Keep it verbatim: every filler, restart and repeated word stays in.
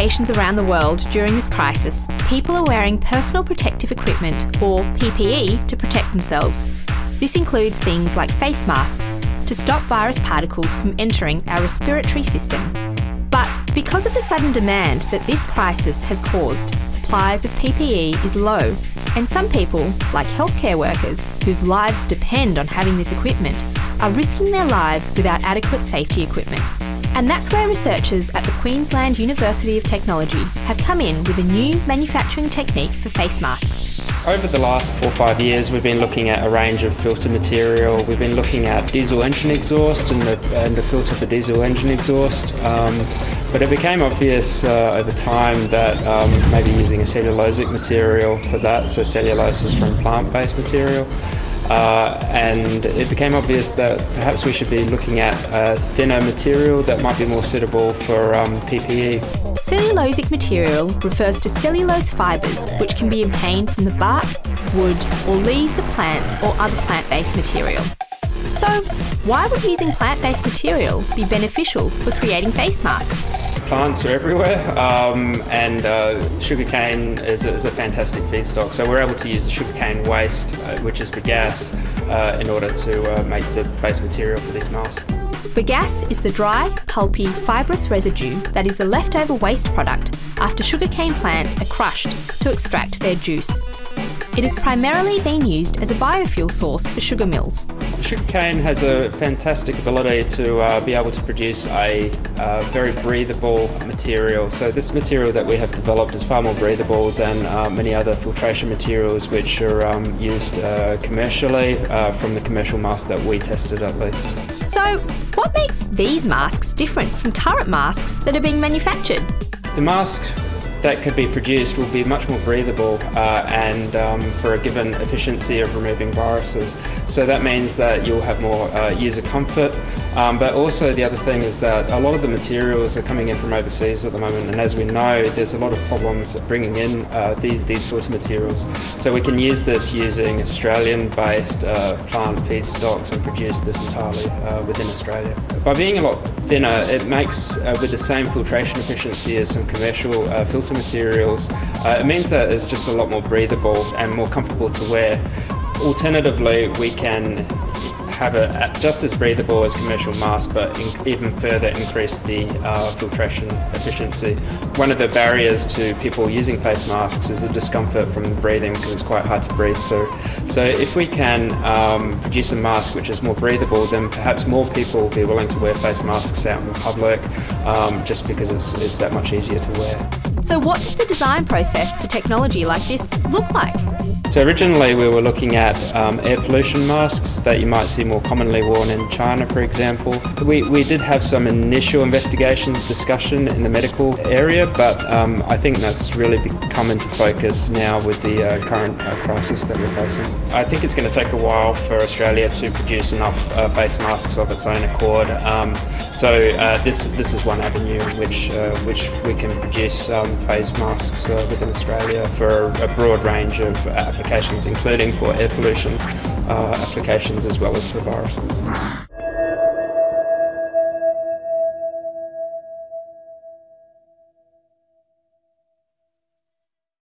locations around the world during this crisis, people are wearing personal protective equipment, or P P E, to protect themselves. This includes things like face masks to stop virus particles from entering our respiratory system. But because of the sudden demand that this crisis has caused, supplies of P P E is low, and some people, like healthcare workers, whose lives depend on having this equipment, are risking their lives without adequate safety equipment. And that's where researchers at the Queensland University of Technology have come in with a new manufacturing technique for face masks. Over the last four or five years, we've been looking at a range of filter material. We've been looking at diesel engine exhaust and the, and the filter for diesel engine exhaust. Um, But it became obvious uh, over time that um, maybe using a cellulosic material for that, so cellulose is from plant-based material, uh, and it became obvious that perhaps we should be looking at a thinner material that might be more suitable for um, P P E. Cellulosic material refers to cellulose fibres which can be obtained from the bark, wood or leaves of plants or other plant-based material. So, why would using plant-based material be beneficial for creating face masks? Plants are everywhere, um, and uh, sugarcane is a, is a fantastic feedstock. So we're able to use the sugarcane waste, uh, which is bagasse, uh, in order to uh, make the base material for these masks. Bagasse is the dry, pulpy, fibrous residue that is the leftover waste product after sugarcane plants are crushed to extract their juice. It has primarily been used as a biofuel source for sugar mills. Sugarcane has a fantastic ability to uh, be able to produce a uh, very breathable material. So this material that we have developed is far more breathable than uh, many other filtration materials which are um, used uh, commercially uh, from the commercial masks that we tested at least. So what makes these masks different from current masks that are being manufactured? The mask that could be produced will be much more breathable uh, and um, for a given efficiency of removing viruses. So that means that you'll have more uh, user comfort, um, but also the other thing is that a lot of the materials are coming in from overseas at the moment, and as we know, there's a lot of problems bringing in uh, these, these sorts of materials. So we can use this using Australian-based uh, plant feedstocks and produce this entirely uh, within Australia. By being a lot thinner, it makes, uh, with the same filtration efficiency as some commercial uh, filters materials, uh, it means that it's just a lot more breathable and more comfortable to wear. Alternatively, we can have it just as breathable as commercial masks, but in even further increase the uh, filtration efficiency. One of the barriers to people using face masks is the discomfort from the breathing, because it's quite hard to breathe through. So if we can um, produce a mask which is more breathable, then perhaps more people will be willing to wear face masks out in public, um, just because it's, it's that much easier to wear. So what does the design process for technology like this look like? So originally we were looking at um, air pollution masks that you might see more commonly worn in China, for example. We, we did have some initial investigations, discussion in the medical area, but um, I think that's really come into focus now with the uh, current uh, crisis that we're facing. I think it's going to take a while for Australia to produce enough uh, face masks of its own accord. Um, so uh, this, this is one avenue in which, uh, which we can produce um, face masks uh, within Australia for a broad range of applications, including for air pollution uh, applications as well as for viruses.